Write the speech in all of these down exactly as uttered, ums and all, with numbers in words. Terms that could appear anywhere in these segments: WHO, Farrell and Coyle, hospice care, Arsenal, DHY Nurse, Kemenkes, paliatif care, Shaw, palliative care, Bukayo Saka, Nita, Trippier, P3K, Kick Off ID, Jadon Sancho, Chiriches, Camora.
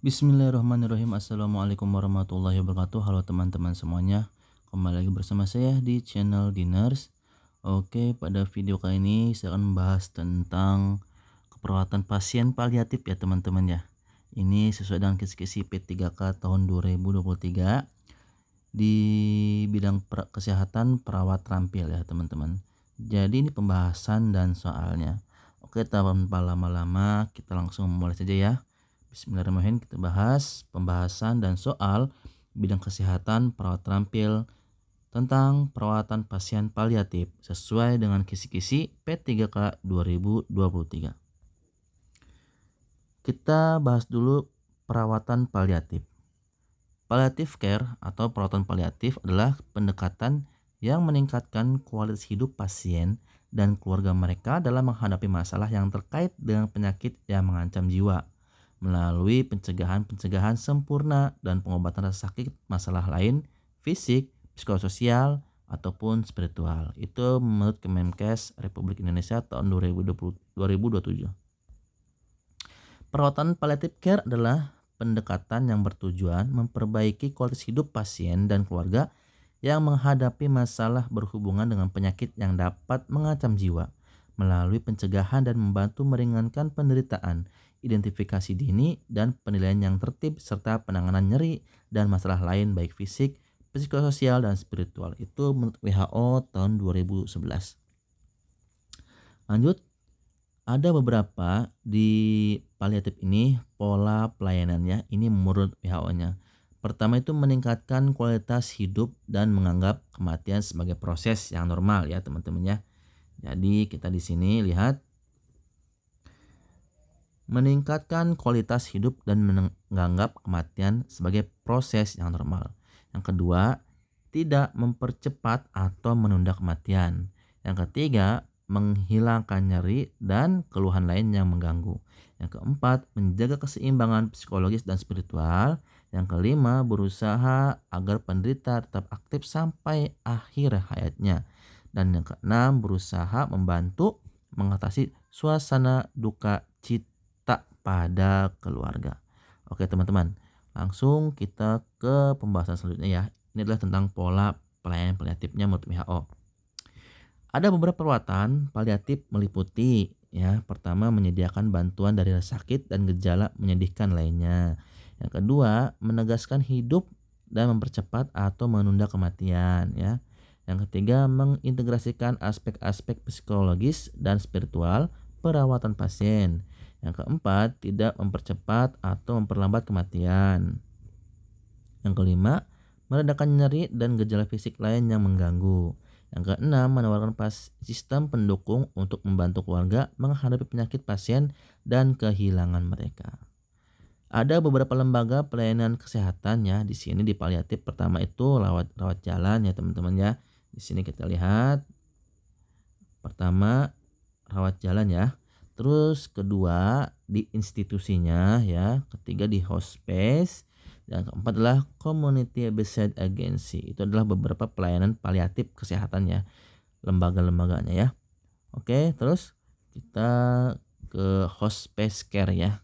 Bismillahirrahmanirrahim. Assalamualaikum warahmatullahi wabarakatuh. Halo teman-teman semuanya, kembali lagi bersama saya di channel D H Y Nurse. Oke, pada video kali ini saya akan membahas tentang keperawatan pasien paliatif ya teman-teman ya. Ini sesuai dengan kisi-kisi P tiga K tahun dua ribu dua puluh tiga di bidang per kesehatan perawat terampil ya teman-teman. Jadi ini pembahasan dan soalnya. Oke, tanpa lama-lama kita langsung mulai saja ya. Bismillahirrahmanirrahim, kita bahas pembahasan dan soal bidang kesehatan perawat terampil tentang perawatan pasien paliatif sesuai dengan kisi-kisi P tiga K dua ribu dua puluh tiga. Kita bahas dulu perawatan paliatif. Palliative care atau perawatan paliatif adalah pendekatan yang meningkatkan kualitas hidup pasien dan keluarga mereka dalam menghadapi masalah yang terkait dengan penyakit yang mengancam jiwa, melalui pencegahan-pencegahan sempurna dan pengobatan rasa sakit masalah lain, fisik, psikososial, ataupun spiritual. Itu menurut Kemenkes Republik Indonesia tahun dua ribu dua puluh, dua ribu dua puluh tujuh. Perawatan palliative care adalah pendekatan yang bertujuan memperbaiki kualitas hidup pasien dan keluarga yang menghadapi masalah berhubungan dengan penyakit yang dapat mengancam jiwa, melalui pencegahan dan membantu meringankan penderitaan, identifikasi dini dan penilaian yang tertib, serta penanganan nyeri dan masalah lain baik fisik, psikososial, dan spiritual. Itu menurut W H O tahun dua ribu sebelas. Lanjut, ada beberapa di paliatif ini pola pelayanannya, ini menurut W H O-nya. Pertama itu meningkatkan kualitas hidup dan menganggap kematian sebagai proses yang normal ya teman-teman ya. Jadi kita di sini lihat meningkatkan kualitas hidup dan menganggap kematian sebagai proses yang normal. Yang kedua, tidak mempercepat atau menunda kematian. Yang ketiga, menghilangkan nyeri dan keluhan lain yang mengganggu. Yang keempat, menjaga keseimbangan psikologis dan spiritual. Yang kelima, berusaha agar penderita tetap aktif sampai akhir hayatnya. Dan yang keenam, berusaha membantu mengatasi suasana duka cita pada keluarga. Oke teman-teman, langsung kita ke pembahasan selanjutnya ya. Ini adalah tentang pola pelayanan paliatifnya menurut W H O. Ada beberapa perawatan paliatif meliputi ya, pertama menyediakan bantuan dari rasa sakit dan gejala menyedihkan lainnya. Yang kedua, menegaskan hidup dan mempercepat atau menunda kematian ya. Yang ketiga, mengintegrasikan aspek-aspek psikologis dan spiritual perawatan pasien. Yang keempat, tidak mempercepat atau memperlambat kematian. Yang kelima, meredakan nyeri dan gejala fisik lain yang mengganggu. Yang keenam, menawarkan pas sistem pendukung untuk membantu keluarga menghadapi penyakit pasien dan kehilangan mereka. Ada beberapa lembaga pelayanan kesehatan ya di sini di paliatif. Pertama itu rawat rawat jalan ya teman-teman ya. Di sini kita lihat pertama rawat jalan ya. Terus kedua di institusinya ya, ketiga di hospice, dan keempat adalah community based agency. Itu adalah beberapa pelayanan paliatif kesehatannya, lembaga-lembaganya ya. Oke, terus kita ke hospice care ya.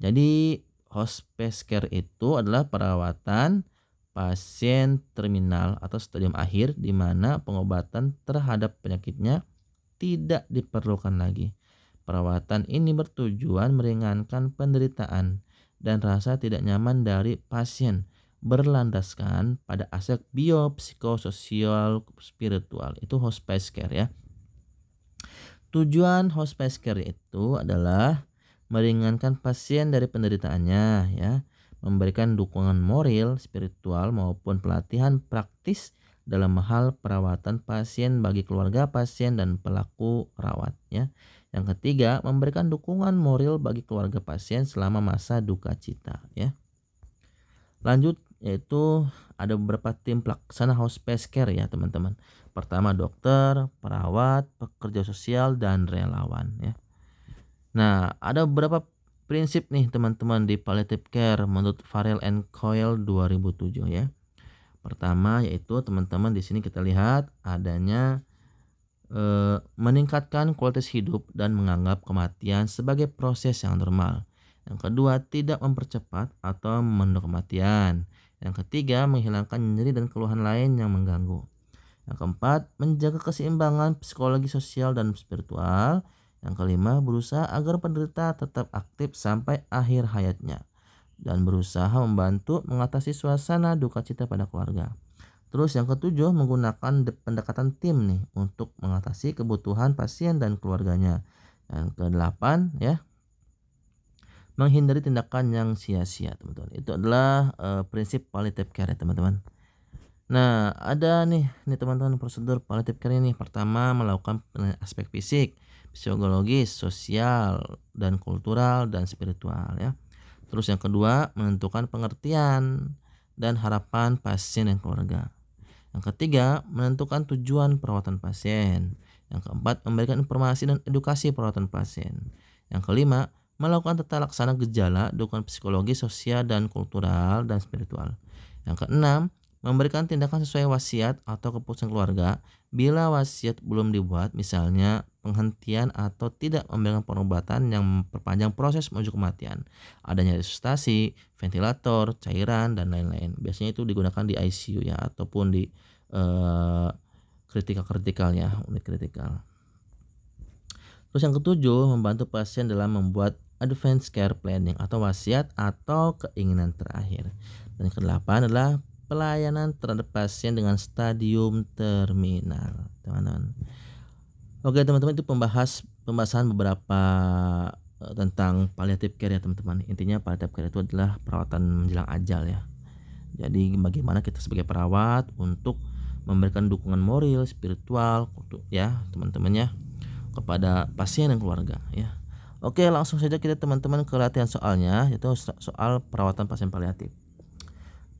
Jadi hospice care itu adalah perawatan pasien terminal atau stadium akhir di mana pengobatan terhadap penyakitnya tidak diperlukan lagi. Perawatan ini bertujuan meringankan penderitaan dan rasa tidak nyaman dari pasien, berlandaskan pada aspek biopsikososial spiritual. Itu hospice care ya. Tujuan hospice care itu adalah meringankan pasien dari penderitaannya ya, memberikan dukungan moral, spiritual maupun pelatihan praktis dalam hal perawatan pasien bagi keluarga pasien dan pelaku rawat ya. Yang ketiga, memberikan dukungan moral bagi keluarga pasien selama masa duka cita ya. Lanjut, yaitu ada beberapa tim pelaksana hospice care ya teman-teman. Pertama dokter, perawat, pekerja sosial, dan relawan ya. Nah, ada beberapa prinsip nih teman-teman di palliative care menurut Farrell and Coyle dua ribu tujuh ya. Pertama yaitu teman-teman di sini kita lihat adanya meningkatkan kualitas hidup dan menganggap kematian sebagai proses yang normal. Yang kedua, tidak mempercepat atau memendung kematian. Yang ketiga, menghilangkan nyeri dan keluhan lain yang mengganggu. Yang keempat, menjaga keseimbangan psikologi sosial dan spiritual. Yang kelima, berusaha agar penderita tetap aktif sampai akhir hayatnya dan berusaha membantu mengatasi suasana duka cita pada keluarga. Terus yang ketujuh, menggunakan pendekatan tim nih untuk mengatasi kebutuhan pasien dan keluarganya. Yang kedelapan ya, menghindari tindakan yang sia-sia, teman-teman. Itu adalah uh, prinsip palliative care, ya, teman-teman. Nah, ada nih nih teman-teman prosedur palliative care ini. Pertama, melakukan aspek fisik, psikologis, sosial, dan kultural dan spiritual ya. Terus yang kedua, menentukan pengertian dan harapan pasien dan keluarga. Yang ketiga, menentukan tujuan perawatan pasien. Yang keempat, memberikan informasi dan edukasi perawatan pasien. Yang kelima, melakukan tata laksana gejala, dukungan psikologi, sosial, dan kultural dan spiritual. Yang keenam, memberikan tindakan sesuai wasiat atau keputusan keluarga bila wasiat belum dibuat, misalnya penghentian atau tidak memberikan pengobatan yang memperpanjang proses menuju kematian, adanya resusitasi, ventilator, cairan, dan lain-lain. Biasanya itu digunakan di I C U ya, ataupun di kritikal-kritikal eh, ya, unit kritikal. Terus yang ketujuh, membantu pasien dalam membuat advance care planning atau wasiat atau keinginan terakhir. Dan yang kedelapan adalah pelayanan terhadap pasien dengan stadium terminal, teman-teman. Oke, teman-teman, itu pembahas pembahasan beberapa uh, tentang palliative care ya, teman-teman. Intinya palliative care itu adalah perawatan menjelang ajal ya. Jadi bagaimana kita sebagai perawat untuk memberikan dukungan moral, spiritual ya, teman-teman ya, kepada pasien dan keluarga ya. Oke, langsung saja kita teman-teman ke latihan soalnya, yaitu soal perawatan pasien paliatif.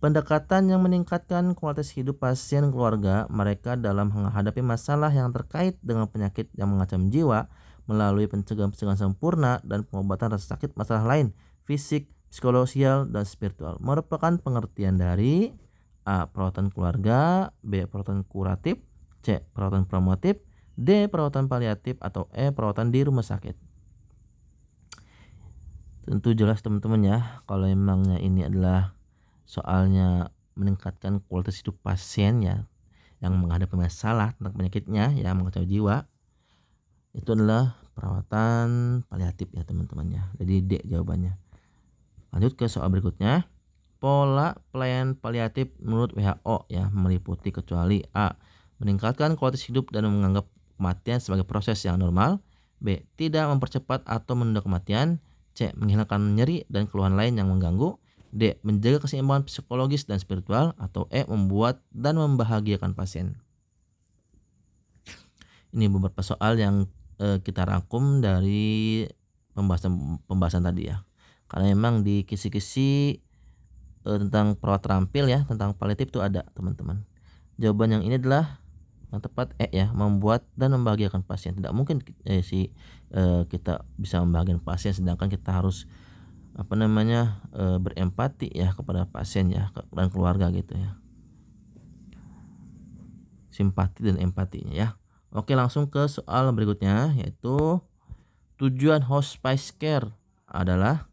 Pendekatan yang meningkatkan kualitas hidup pasien keluarga mereka dalam menghadapi masalah yang terkait dengan penyakit yang mengancam jiwa melalui pencegahan-pencegahan sempurna dan pengobatan rasa sakit masalah lain, fisik, psikososial, dan spiritual merupakan pengertian dari A. perawatan keluarga, B. perawatan kuratif, C. perawatan promotif, D. perawatan paliatif, atau E. perawatan di rumah sakit. Tentu jelas teman-teman ya, kalau memangnya ini adalah soalnya meningkatkan kualitas hidup pasien ya yang menghadapi masalah tentang penyakitnya ya mengancam jiwa, itu adalah perawatan paliatif ya teman-temannya. Jadi D jawabannya. Lanjut ke soal berikutnya. Pola pelayanan paliatif menurut W H O ya meliputi kecuali A. meningkatkan kualitas hidup dan menganggap kematian sebagai proses yang normal, B. tidak mempercepat atau menunda kematian, C. menghilangkan nyeri dan keluhan lain yang mengganggu, D. menjaga keseimbangan psikologis dan spiritual, atau E. membuat dan membahagiakan pasien. Ini beberapa soal yang e, kita rangkum dari pembahasan pembahasan tadi ya. Karena memang di kisi-kisi e, tentang perawat terampil ya, tentang paliatif itu ada teman-teman. Jawaban yang ini adalah yang tepat, E ya, membuat dan membahagiakan pasien. Tidak mungkin eh, si e, kita bisa membahagiakan pasien sedangkan kita harus apa namanya e, berempati ya kepada pasien ya dan keluarga gitu ya, simpati dan empatinya ya. Oke, langsung ke soal berikutnya, yaitu tujuan hospice care adalah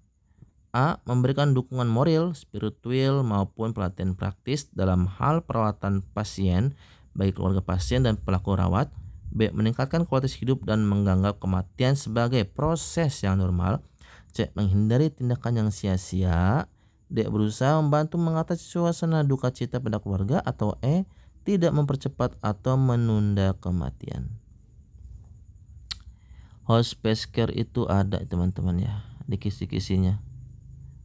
A. memberikan dukungan moral, spiritual, maupun pelatihan praktis dalam hal perawatan pasien baik keluarga pasien dan pelaku rawat, B. meningkatkan kualitas hidup dan menganggap kematian sebagai proses yang normal, C. menghindari tindakan yang sia-sia, D. berusaha membantu mengatasi suasana duka cita pada keluarga, atau E. tidak mempercepat atau menunda kematian. Hospice care itu ada teman-teman ya di kisi-kisinya.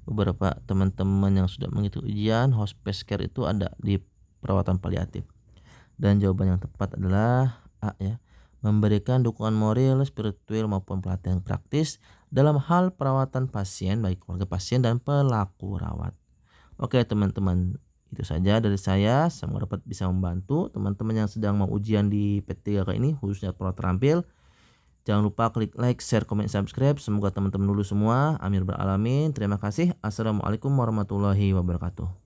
Beberapa teman-teman yang sudah mengikuti ujian hospice care itu ada di perawatan paliatif. Dan jawaban yang tepat adalah A ya, memberikan dukungan moral, spiritual, maupun pelatihan praktis dalam hal perawatan pasien baik keluarga pasien dan pelaku rawat. Oke teman-teman, itu saja dari saya. Semoga dapat bisa membantu teman-teman yang sedang mau ujian di P tiga K ini, khususnya perawat terampil. Jangan lupa klik like, share, komen, subscribe. Semoga teman-teman lulus semua. Amir beralamin. Terima kasih. Assalamualaikum warahmatullahi wabarakatuh.